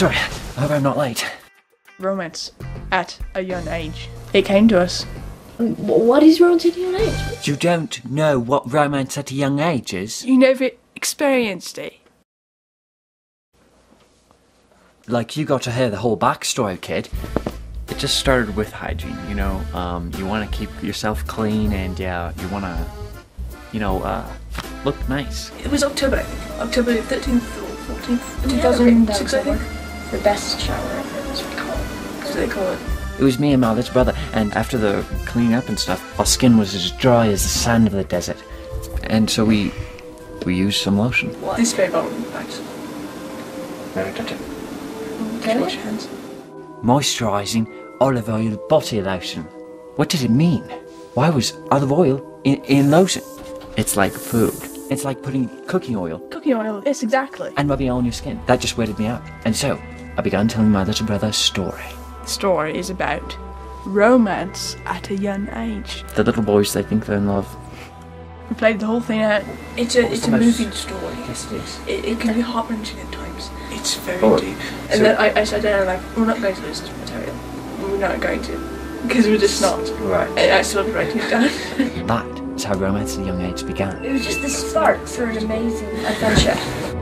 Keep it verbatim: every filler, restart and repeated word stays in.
Sorry, I hope I'm not late. Romance at a Young Age. It came to us. What is Romance at a Young Age? You don't know what Romance at a Young Age is? You never experienced it. Like, you got to hear the whole backstory, kid. It just started with hygiene, you know? Um, you want to keep yourself clean and, yeah, you want to, you know, uh, look nice. It was October, I think. October thirteenth or fourteenth, yeah, two thousand six, I think. The best shower ever, that's what we call it. That's what they call it. It was me and my little brother, and after the cleaning up and stuff, our skin was as dry as the sand of the desert. And so we, we used some lotion. What? This spray bottle, thanks. No, don't do it. Okay. Wash your hands. Moisturising olive oil body lotion. What did it mean? Why was olive oil in, in lotion? It's like food. It's like putting cooking oil. Cooking oil, yes, exactly. And rubbing it on your skin. That just weirded me out. And so, I began telling my little brother a story. The story is about romance at a young age. The little boys, they think they're in love. We played the whole thing out. It's a, it's a most... moving story. Yes, it is. It, it can be heart-wrenching at times. It's very oh, deep. And so then I, I sat down and I'm like, we're not going to lose this material. We're not going to. Because we're just not. Right. And I started writing it down. That is how Romance at a Young Age began. It was just this spark for an amazing adventure.